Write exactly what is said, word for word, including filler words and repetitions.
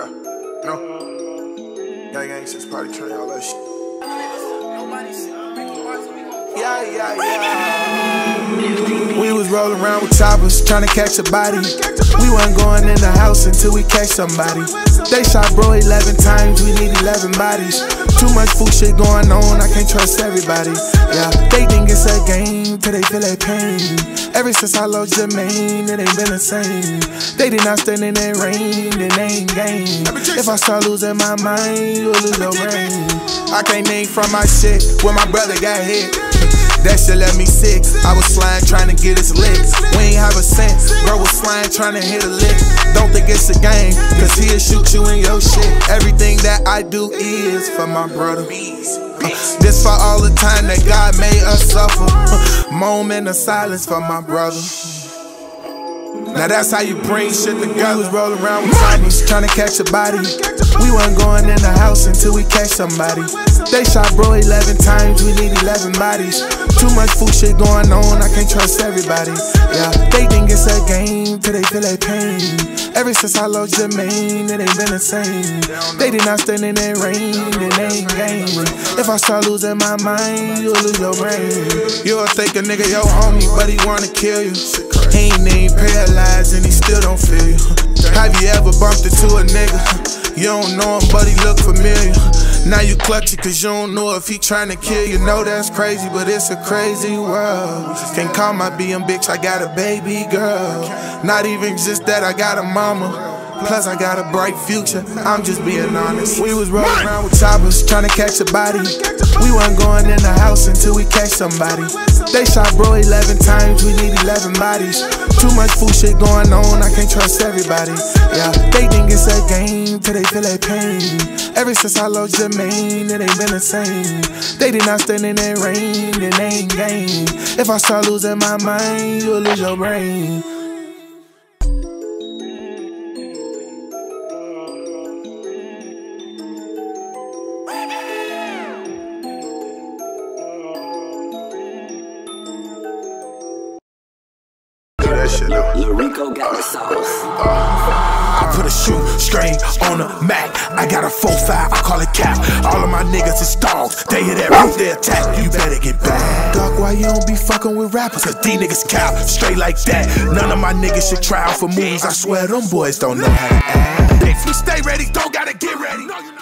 Yeah, no. Gang gang since party train, all that shit. Yeah, yeah, yeah. We was rolling around with choppers, trying to catch a body. We wasn't going in the house until we catch somebody. They shot bro eleven times, we need eleven bodies. Too much fool shit going on, I can't trust everybody. Yeah, they think it's a game till they feel that pain. Ever since I lost Jermaine, it ain't been the same. They did not stand in that rain, then they ain't game. If I start losing my mind, you'll lose your brain. I can't name from my shit when my brother got hit. That shit left me sick. I was slime trying to get his lick. We ain't have a cent, bro was slime trying to hit a lick. Don't think it's a game, cause he'll shoot you in your shit. Everything that I do is for my brother. Uh, this for all the time that God made us suffer. Uh, moment of silence for my brother. Now that's how you bring shit together. We was rolling around with zombies, trying to catch a body. We wasn't going in the house until we catch somebody. They shot bro eleven times, we need eleven bodies. Too much fool shit going on, I can't trust everybody. Yeah, they think it's a game till they feel that pain. Ever since I lost Jermaine, it ain't been the same. They did not stand in that rain, then they ain't game. If I start losing my mind, you'll lose your brain. You'll think a nigga your homie, but he wanna kill you. He ain't even paralyzed and he still don't feel you. Have you ever bumped into a nigga? You don't know him but he look familiar. Now you clutch it cause you don't know if he tryna kill you. Know that's crazy but it's a crazy world. Can't call my B M bitch, I got a baby girl. Not even just that, I got a mama. Plus I got a bright future, I'm just being honest. We was rolling around with choppers, trying to catch a body. We wasn't going in the house until we catch somebody. They shot bro eleven times, we need eleven bodies. Too much fool shit going on, I can't trust everybody. Yeah, they think it's a game till they feel that pain. Ever since I lost Jermaine, it ain't been the same. They did not stand in that rain, then they ain't game. If I start losing my mind, you'll lose your brain. Lil Rico got the sauce. I put a shoe strain on a Mac. I got a four five, I call it cap. All of my niggas is dogs. They hit that roof, they attack. You better get back. Dog, why you don't be fucking with rappers? Cause these niggas cap straight like that. None of my niggas should try out for moves. I swear them boys don't know how to act. If you stay ready, don't gotta get ready.